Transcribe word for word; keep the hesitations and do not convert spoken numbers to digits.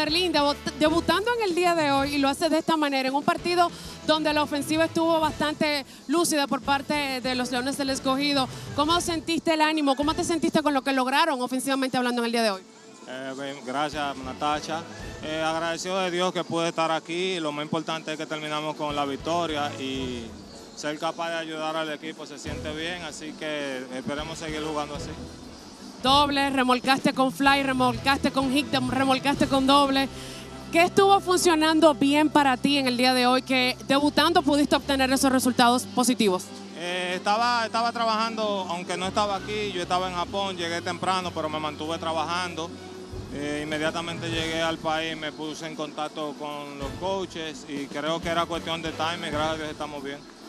Aderlin, debutando en el día de hoy, y lo hace de esta manera, en un partido donde la ofensiva estuvo bastante lúcida por parte de los Leones del Escogido. ¿Cómo sentiste el ánimo? ¿Cómo te sentiste con lo que lograron ofensivamente hablando en el día de hoy? Eh, bien, gracias, Natacha. Eh, agradecido de Dios que pude estar aquí. Lo más importante es que terminamos con la victoria y ser capaz de ayudar al equipo se siente bien, así que esperemos seguir jugando así. Doble, remolcaste con fly, remolcaste con hit, remolcaste con doble. ¿Qué estuvo funcionando bien para ti en el día de hoy que debutando pudiste obtener esos resultados positivos? Eh, estaba, estaba trabajando, aunque no estaba aquí, yo estaba en Japón, llegué temprano, pero me mantuve trabajando. Eh, inmediatamente llegué al país, me puse en contacto con los coaches y creo que era cuestión de timing, gracias a Dios estamos bien.